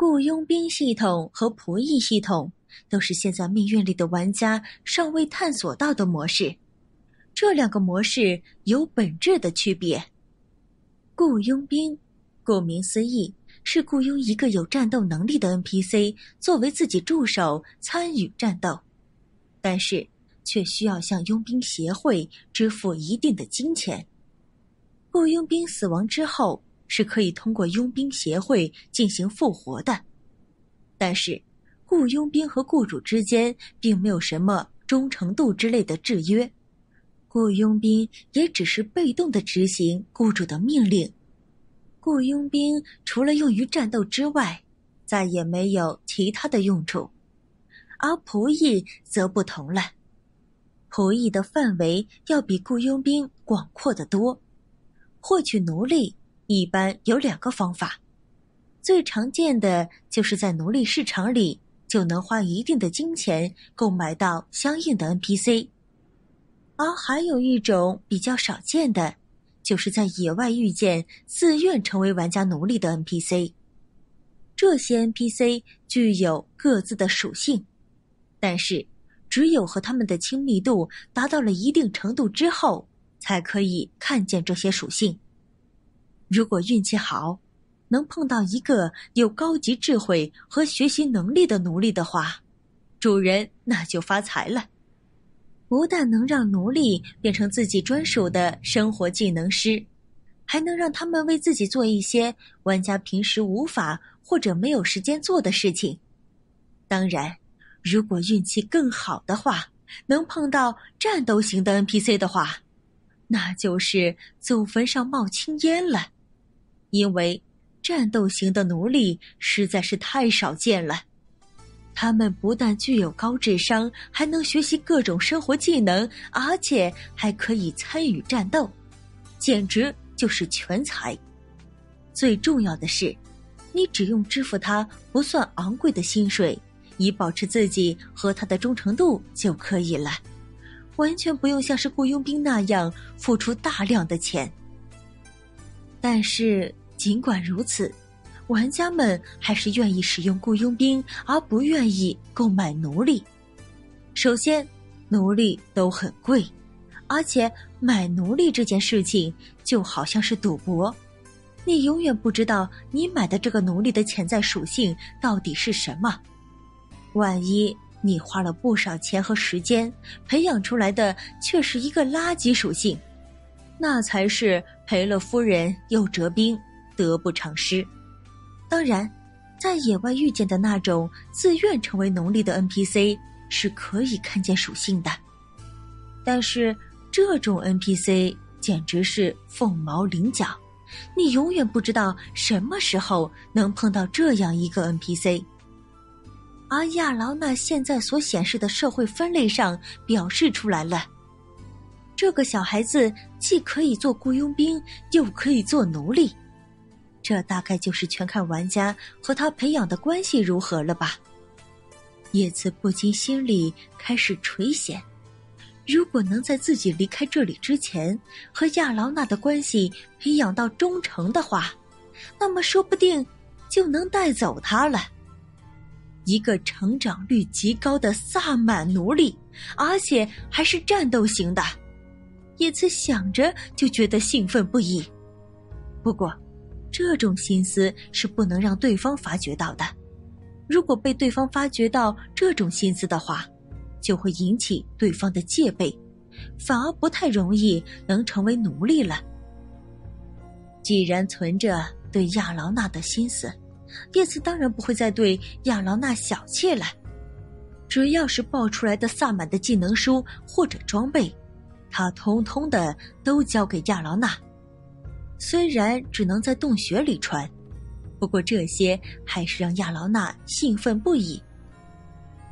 雇佣兵系统和仆役系统都是现在命运里的玩家尚未探索到的模式。这两个模式有本质的区别。雇佣兵，顾名思义，是雇佣一个有战斗能力的 NPC 作为自己助手参与战斗，但是却需要向佣兵协会支付一定的金钱。雇佣兵死亡之后是可以通过佣兵协会进行复活的，但是雇佣兵和雇主之间并没有什么忠诚度之类的制约，雇佣兵也只是被动地执行雇主的命令。雇佣兵除了用于战斗之外，再也没有其他的用处。而仆役则不同了，仆役的范围要比雇佣兵广阔得多。获取奴隶一般有两个方法，最常见的就是在奴隶市场里就能花一定的金钱购买到相应的 NPC， 而还有一种比较少见的就是在野外遇见自愿成为玩家奴隶的 NPC。 这些 NPC 具有各自的属性，但是只有和他们的亲密度达到了一定程度之后才可以看见这些属性。如果运气好，能碰到一个有高级智慧和学习能力的奴隶的话，主人那就发财了。不但能让奴隶变成自己专属的生活技能师，还能让他们为自己做一些玩家平时无法或者没有时间做的事情。当然，如果运气更好的话，能碰到战斗型的 NPC 的话，那就是祖坟上冒青烟了，因为战斗型的奴隶实在是太少见了。他们不但具有高智商，还能学习各种生活技能，而且还可以参与战斗，简直就是全才。最重要的是，你只用支付他不算昂贵的薪水，以保持自己和他的忠诚度就可以了，完全不用像是雇佣兵那样付出大量的钱。但是尽管如此，玩家们还是愿意使用雇佣兵而不愿意购买奴隶。首先，奴隶都很贵，而且买奴隶这件事情就好像是赌博，你永远不知道你买的这个奴隶的潜在属性到底是什么，万一你花了不少钱和时间培养出来的却是一个垃圾属性，那才是赔了夫人又折兵，得不偿失。当然，在野外遇见的那种自愿成为奴隶的 NPC 是可以看见属性的，但是这种 NPC 简直是凤毛麟角，你永远不知道什么时候能碰到这样一个 NPC。而亚劳纳现在所显示的社会分类上表示出来了，这个小孩子既可以做雇佣兵，又可以做奴隶，这大概就是全看玩家和他培养的关系如何了吧。叶子不禁心里开始垂涎，如果能在自己离开这里之前和亚劳纳的关系培养到忠诚的话，那么说不定就能带走他了，一个成长率极高的萨满奴隶，而且还是战斗型的。叶次想着就觉得兴奋不已，不过这种心思是不能让对方发觉到的，如果被对方发觉到这种心思的话，就会引起对方的戒备，反而不太容易能成为奴隶了。既然存着对亚劳纳的心思，叶次当然不会再对亚劳纳小气了，只要是爆出来的萨满的技能书或者装备，他通通的都交给亚劳纳，虽然只能在洞穴里穿，不过这些还是让亚劳纳兴奋不已。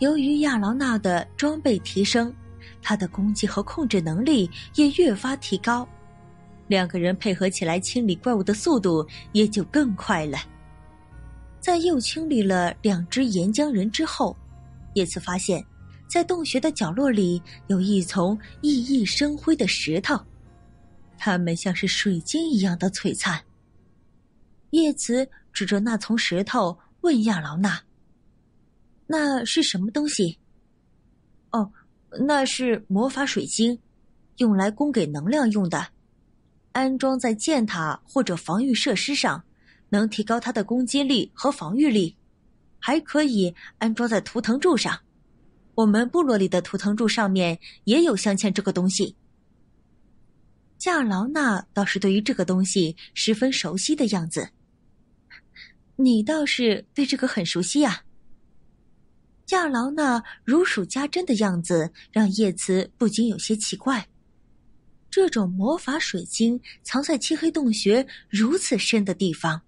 由于亚劳纳的装备提升，他的攻击和控制能力也越发提高，两个人配合起来清理怪物的速度也就更快了。在又清理了两只岩浆人之后，叶次发现在洞穴的角落里有一丛熠熠生辉的石头，它们像是水晶一样的璀璨。叶次指着那丛石头问亚劳娜：“那是什么东西？”“哦，那是魔法水晶，用来供给能量用的，安装在箭塔或者防御设施上，能提高它的攻击力和防御力，还可以安装在图腾柱上。我们部落里的图腾柱上面也有镶嵌这个东西。”亚劳娜倒是对于这个东西十分熟悉的样子。“你倒是对这个很熟悉啊。”亚劳娜如数家珍的样子让叶慈不禁有些奇怪。这种魔法水晶藏在漆黑洞穴如此深的地方，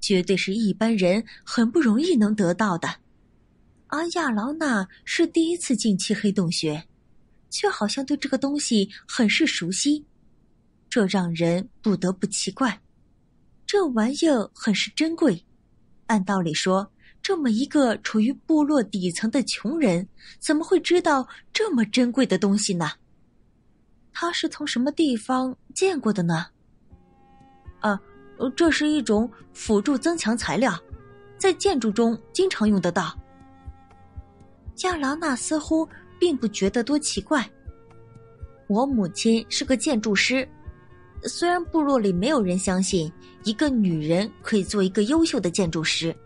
绝对是一般人很不容易能得到的。而亚劳娜是第一次进漆黑洞穴，却好像对这个东西很是熟悉。这让人不得不奇怪，这玩意儿很是珍贵。按道理说，这么一个处于部落底层的穷人，怎么会知道这么珍贵的东西呢？他是从什么地方见过的呢？啊，这是一种辅助增强材料，在建筑中经常用得到。亚劳娜似乎并不觉得多奇怪。我母亲是个建筑师。虽然部落里没有人相信一个女人可以做一个优秀的建筑师，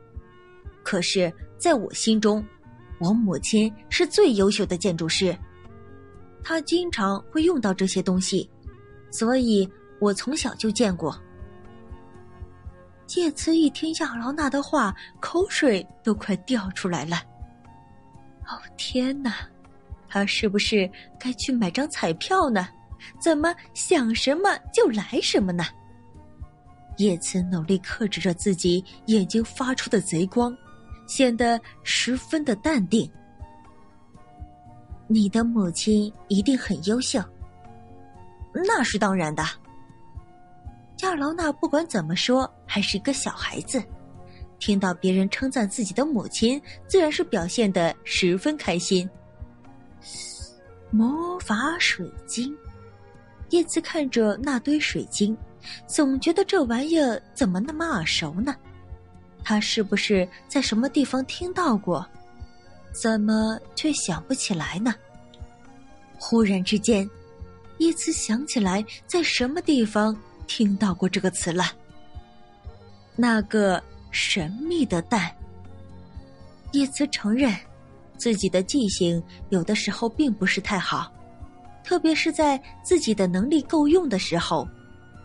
可是在我心中，我母亲是最优秀的建筑师。她经常会用到这些东西，所以我从小就见过。叶慈一听亚劳娜的话，口水都快掉出来了。哦，天哪，她是不是该去买张彩票呢？怎么想什么就来什么呢？叶慈努力克制着自己眼睛发出的贼光，显得十分的淡定。你的母亲一定很优秀。那是当然的。亚劳娜不管怎么说还是一个小孩子，听到别人称赞自己的母亲，自然是表现得十分开心。魔法水晶。叶慈看着那堆水晶，总觉得这玩意儿怎么那么耳熟呢？他是不是在什么地方听到过？怎么却想不起来呢？忽然之间，叶慈想起来在什么地方听到过这个词了。那个神秘的蛋。叶慈承认，自己的记性有的时候并不是太好。特别是在自己的能力够用的时候，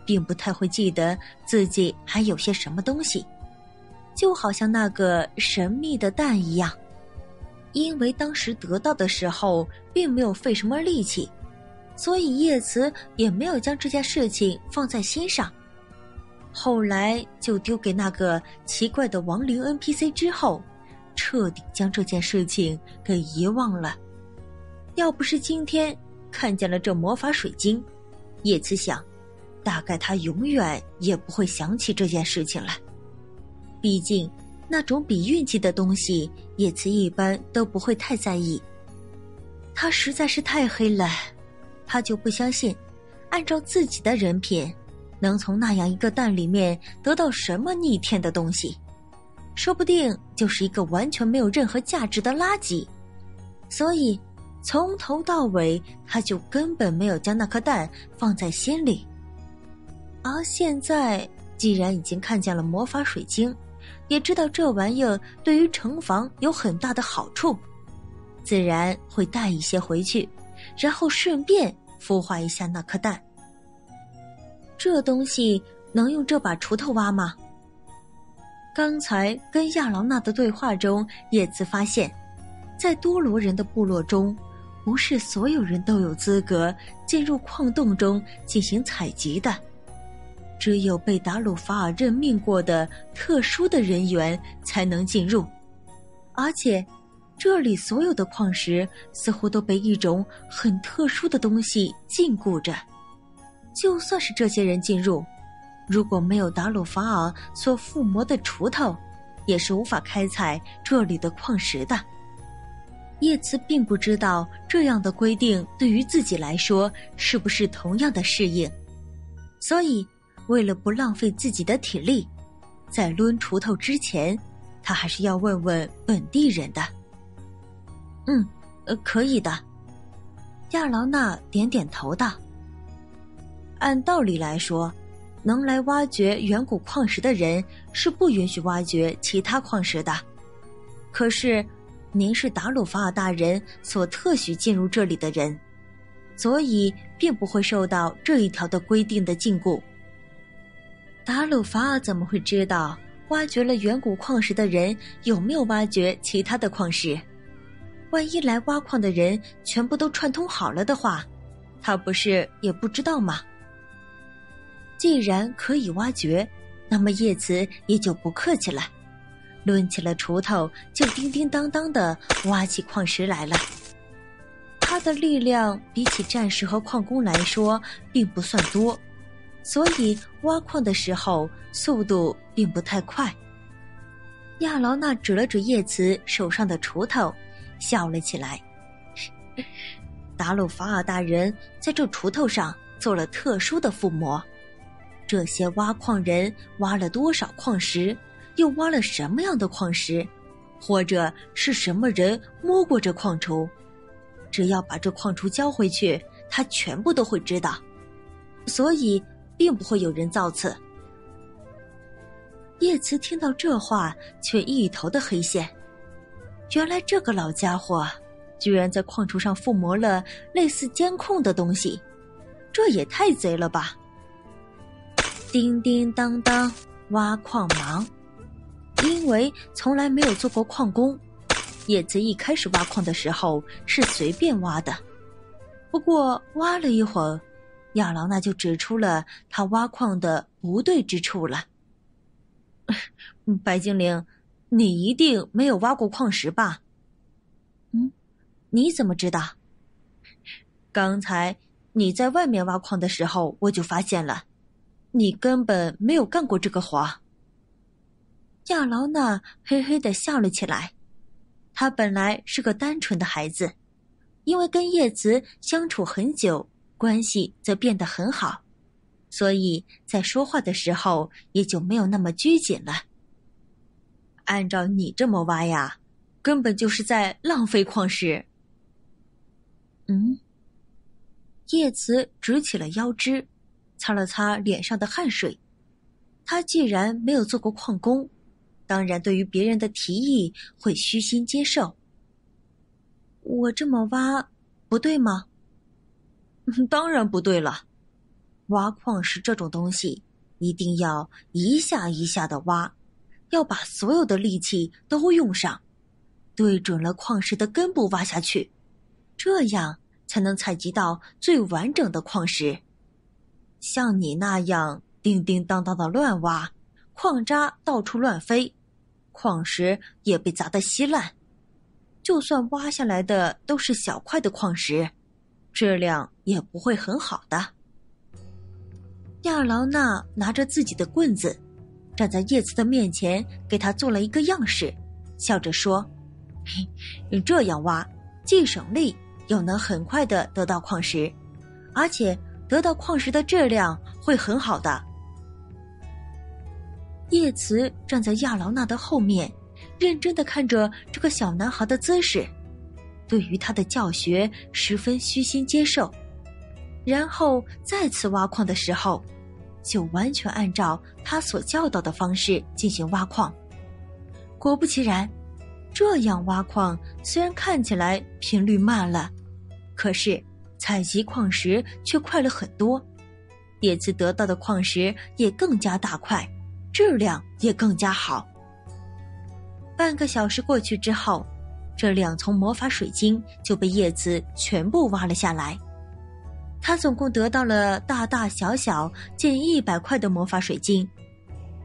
并不太会记得自己还有些什么东西，就好像那个神秘的蛋一样。因为当时得到的时候并没有费什么力气，所以叶慈也没有将这件事情放在心上。后来就丢给那个奇怪的亡灵 NPC 之后，彻底将这件事情给遗忘了。要不是今天看见了这魔法水晶，叶慈想，大概他永远也不会想起这件事情了。毕竟那种比运气的东西，叶慈一般都不会太在意。他实在是太黑了，他就不相信按照自己的人品能从那样一个蛋里面得到什么逆天的东西，说不定就是一个完全没有任何价值的垃圾。所以从头到尾，他就根本没有将那颗蛋放在心里。而现在，既然已经看见了魔法水晶，也知道这玩意儿对于城防有很大的好处，自然会带一些回去，然后顺便孵化一下那颗蛋。这东西能用这把锄头挖吗？刚才跟亚劳娜的对话中，叶慈发现，在多罗人的部落中，不是所有人都有资格进入矿洞中进行采集的，只有被达鲁法尔任命过的特殊的人员才能进入。而且这里所有的矿石似乎都被一种很特殊的东西禁锢着，就算是这些人进入，如果没有达鲁法尔所附魔的锄头，也是无法开采这里的矿石的。叶慈并不知道这样的规定对于自己来说是不是同样的适应，所以为了不浪费自己的体力，在抡锄头之前，他还是要问问本地人的。可以的。亚劳纳点点头道。按道理来说，能来挖掘远古矿石的人是不允许挖掘其他矿石的。可是您是达鲁法尔大人所特许进入这里的人，所以并不会受到这一条的规定的禁锢。达鲁法尔怎么会知道挖掘了远古矿石的人有没有挖掘其他的矿石？万一来挖矿的人全部都串通好了的话，他不是也不知道吗？既然可以挖掘，那么叶慈也就不客气了，抡起了锄头就叮叮当当地挖起矿石来了。他的力量比起战士和矿工来说并不算多，所以挖矿的时候速度并不太快。亚劳纳指了指叶慈手上的锄头笑了起来。达鲁法尔大人在这锄头上做了特殊的附魔，这些挖矿人挖了多少矿石，又挖了什么样的矿石，或者是什么人摸过这矿锄，只要把这矿锄交回去，他全部都会知道，所以并不会有人造次。叶慈听到这话却一头的黑线，原来这个老家伙居然在矿锄上附魔了类似监控的东西，这也太贼了吧。叮叮当当，挖矿忙。因为从来没有做过矿工，叶子一开始挖矿的时候是随便挖的。不过挖了一会儿，亚劳纳就指出了他挖矿的不对之处了。白精灵，你一定没有挖过矿石吧？你怎么知道？刚才你在外面挖矿的时候我就发现了，你根本没有干过这个活。亚劳纳嘿嘿地笑了起来，他本来是个单纯的孩子，因为跟叶子相处很久，关系则变得很好，所以在说话的时候也就没有那么拘谨了。按照你这么挖呀，根本就是在浪费矿石。叶慈直起了腰肢，擦了擦脸上的汗水。他既然没有做过矿工，当然对于别人的提议会虚心接受。我这么挖不对吗？当然不对了，挖矿石这种东西一定要一下一下的挖，要把所有的力气都用上，对准了矿石的根部挖下去，这样才能采集到最完整的矿石。像你那样叮叮当当的乱挖，矿渣到处乱飞，矿石也被砸得稀烂，就算挖下来的都是小块的矿石，质量也不会很好的。亚劳纳拿着自己的棍子站在叶子的面前，给他做了一个样式，笑着说，这样挖既省力又能很快地得到矿石，而且得到矿石的质量会很好的。叶慈站在亚劳纳的后面，认真地看着这个小男孩的姿势，对于他的教学十分虚心接受，然后再次挖矿的时候就完全按照他所教导的方式进行挖矿。果不其然，这样挖矿虽然看起来频率慢了，可是采集矿石却快了很多，叶子得到的矿石也更加大块，质量也更加好。半个小时过去之后，这两丛魔法水晶就被叶子全部挖了下来，他总共得到了大大小小近100块的魔法水晶，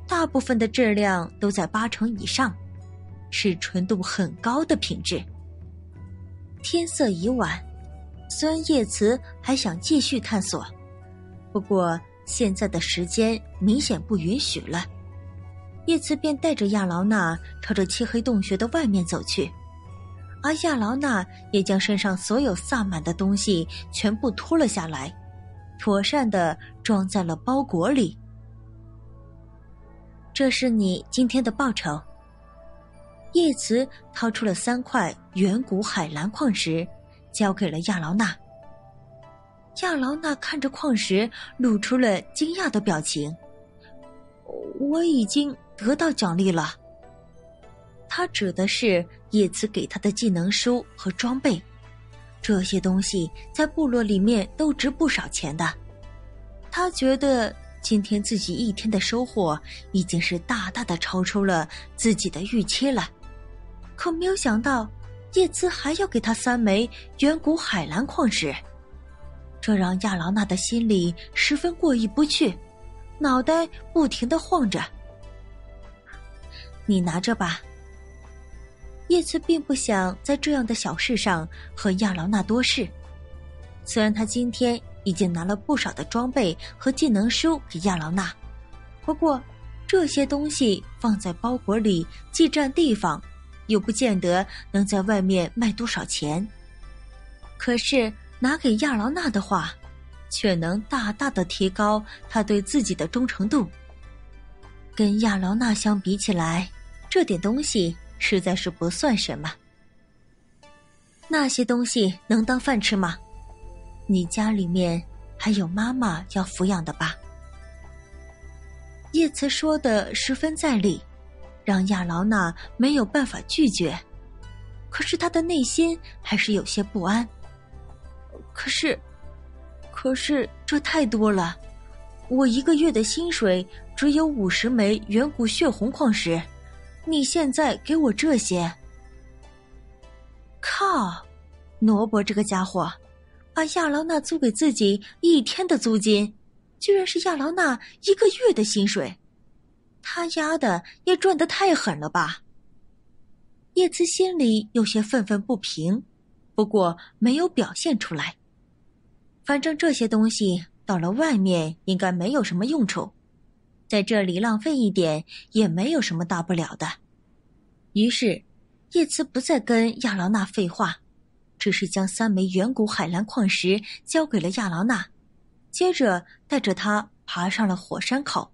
大部分的质量都在80%以上，是纯度很高的品质。天色已晚，虽然叶慈还想继续探索，不过现在的时间明显不允许了。叶慈便带着亚劳纳朝着漆黑洞穴的外面走去，而亚劳纳也将身上所有萨满的东西全部脱了下来，妥善地装在了包裹里。这是你今天的报酬。叶慈掏出了3块远古海蓝矿石，交给了亚劳娜。亚劳娜看着矿石，露出了惊讶的表情。我已经得到奖励了。他指的是叶慈给他的技能书和装备，这些东西在部落里面都值不少钱的。他觉得今天自己一天的收获已经是大大的超出了自己的预期了，可没有想到叶慈还要给他3枚远古海蓝矿石，这让亚劳娜的心里十分过意不去，脑袋不停地晃着。你拿着吧。叶慈并不想在这样的小事上和亚劳娜多事，虽然他今天已经拿了不少的装备和技能书给亚劳娜，不过这些东西放在包裹里既占地方，又不见得能在外面卖多少钱，可是拿给亚劳娜的话，却能大大的提高他对自己的忠诚度。跟亚劳娜相比起来，这点东西实在是不算什么。那些东西能当饭吃吗？你家里面还有妈妈要抚养的吧？叶慈说的十分在理，让亚劳娜没有办法拒绝，可是她的内心还是有些不安。可是这太多了，我1个月的薪水只有50枚远古血红矿石，你现在给我这些。靠，挪伯这个家伙，把亚劳娜租给自己1天的租金，居然是亚劳娜1个月的薪水，他丫的也赚得太狠了吧！叶慈心里有些愤愤不平，不过没有表现出来。反正这些东西到了外面应该没有什么用处，在这里浪费一点也没有什么大不了的。于是，叶慈不再跟亚劳娜废话，只是将3枚远古海蓝矿石交给了亚劳娜，接着带着他爬上了火山口。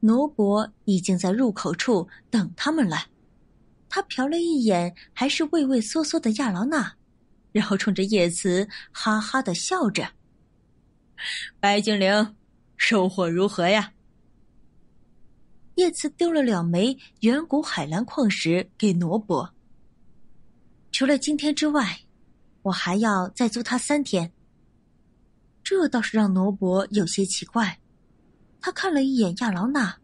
挪伯已经在入口处等他们了，他瞟了一眼还是畏畏缩缩的亚劳娜，然后冲着叶慈哈哈地笑着。白精灵，收获如何呀？叶慈丢了2枚远古海蓝矿石给挪伯。除了今天之外，我还要再租他3天。这倒是让挪伯有些奇怪，他看了一眼亚劳娜，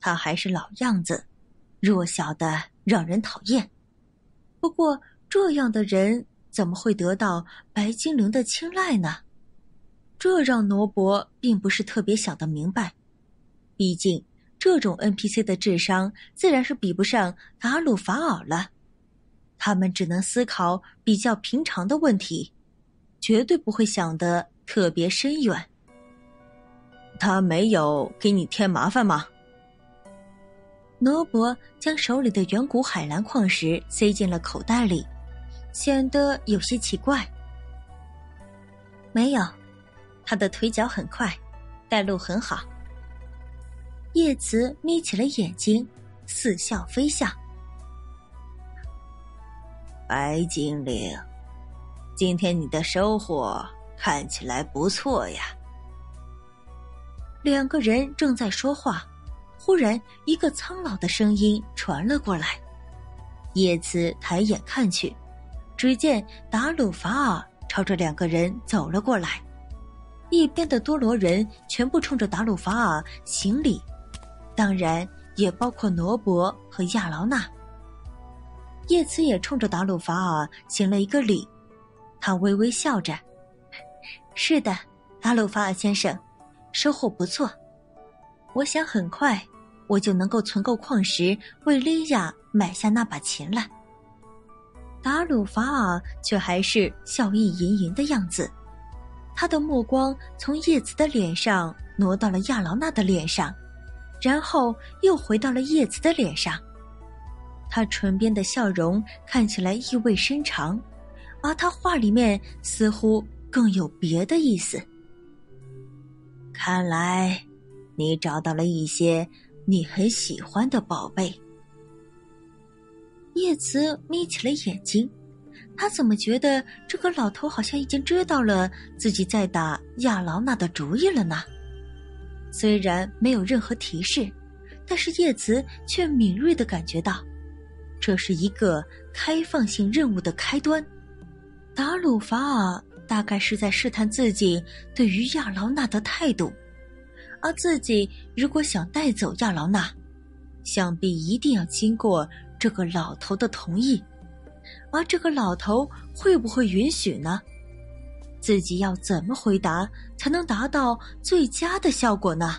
他还是老样子，弱小的让人讨厌。不过这样的人怎么会得到白精灵的青睐呢？这让挪伯并不是特别想得明白，毕竟这种 NPC 的智商自然是比不上达鲁法尔了。他们只能思考比较平常的问题，绝对不会想得特别深远。他没有给你添麻烦吗？挪伯将手里的远古海蓝矿石塞进了口袋里，显得有些奇怪。没有，他的腿脚很快，带路很好。叶慈眯起了眼睛，似笑非笑。白精灵，今天你的收获看起来不错呀。2个人正在说话，忽然一个苍老的声音传了过来。叶慈抬眼看去，只见达鲁法尔朝着2个人走了过来，一边的多罗人全部冲着达鲁法尔行礼，当然也包括挪伯和亚劳娜。叶慈也冲着达鲁法尔行了一个礼，他微微笑着。是的，达鲁法尔先生，收获不错。我想很快我就能够存够矿石为莉亚买下那把琴了。达鲁法尔却还是笑意盈盈的样子，他的目光从叶慈的脸上挪到了亚劳娜的脸上，然后又回到了叶慈的脸上。他唇边的笑容看起来意味深长，而他话里面似乎更有别的意思。看来你找到了一些你很喜欢的宝贝。叶慈眯起了眼睛，他怎么觉得这个老头好像已经知道了自己在打亚劳娜的主意了呢？虽然没有任何提示，但是叶慈却敏锐地感觉到，这是一个开放性任务的开端。达鲁法尔大概是在试探自己对于亚劳娜的态度，而自己如果想带走亚劳娜，想必一定要经过这个老头的同意，而这个老头会不会允许呢？自己要怎么回答才能达到最佳的效果呢？